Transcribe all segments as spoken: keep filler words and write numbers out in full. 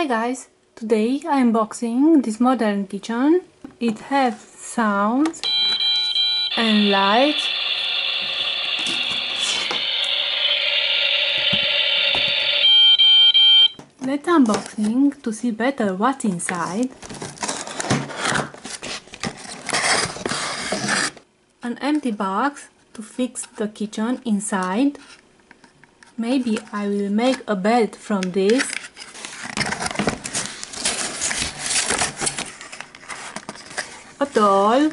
Hi guys, today I am unboxing this modern kitchen. It has sounds and lights. Let's unboxing to see better what's inside. An empty box to fix the kitchen inside. Maybe I will make a bed from this. A doll,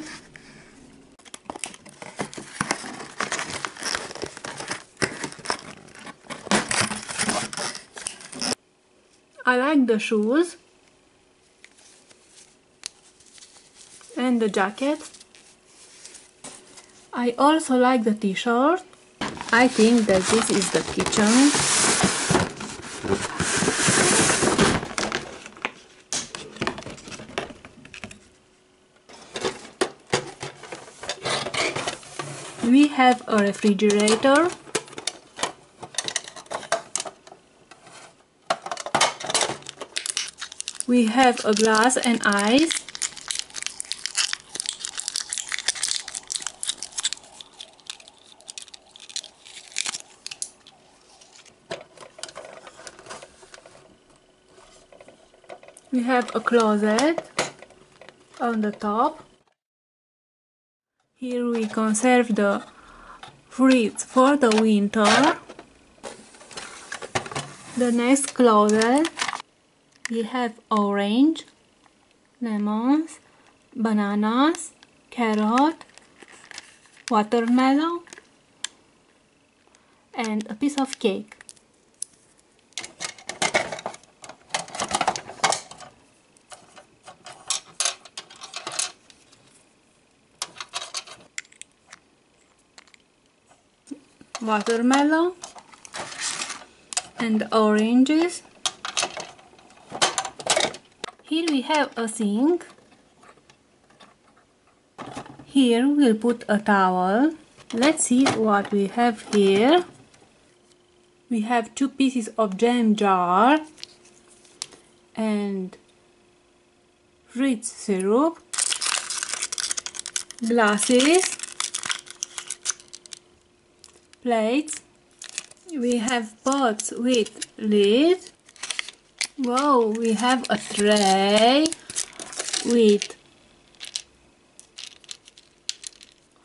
I like the shoes and the jacket. I also like the t-shirt. I think that this is the kitchen. We have a refrigerator, we have a glass and ice, we have a closet on the top. Here we conserve the fruits for the winter. The next closet, we have orange, lemons, bananas, carrot, watermelon, and a piece of cake. Watermelon and oranges. Here we have a sink. Here we'll put a towel. Let's see what we have here. We have two pieces of jam jar and Fritz syrup, glasses, plates, we have pots with lid. Wow, we have a tray with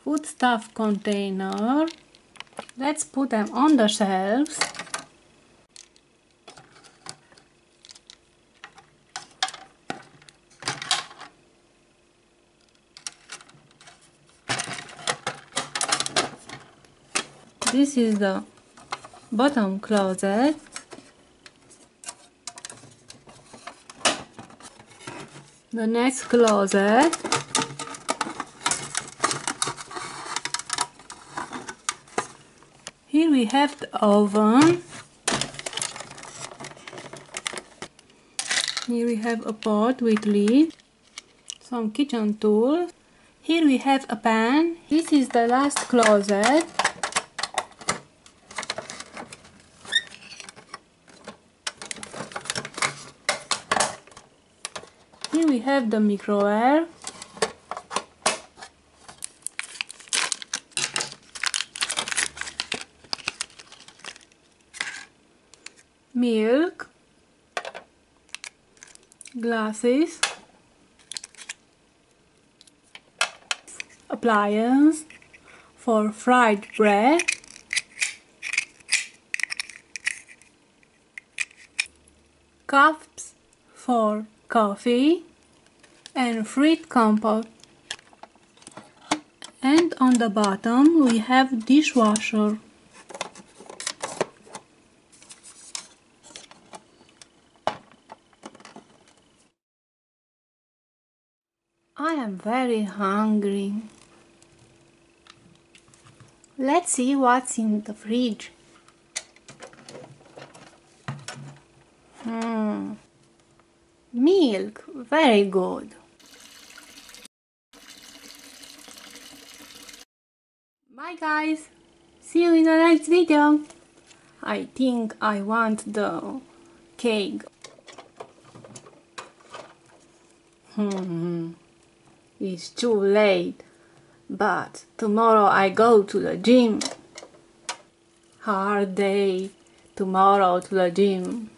food stuff container. Let's put them on the shelves. This is the bottom closet. The next closet. Here we have the oven. Here we have a pot with lid. Some kitchen tools. Here we have a pan. This is the last closet. Here we have the microwave. Milk. Glasses. Appliance for fried bread. Cups for coffee and fruit compote. And on the bottom we have dishwasher. I am very hungry. Let's see what's in the fridge. Hmm. Milk, very good. Bye guys, see you in the next video. I think I want the cake. Hmm, it's too late, but tomorrow I go to the gym. Hard day tomorrow to the gym.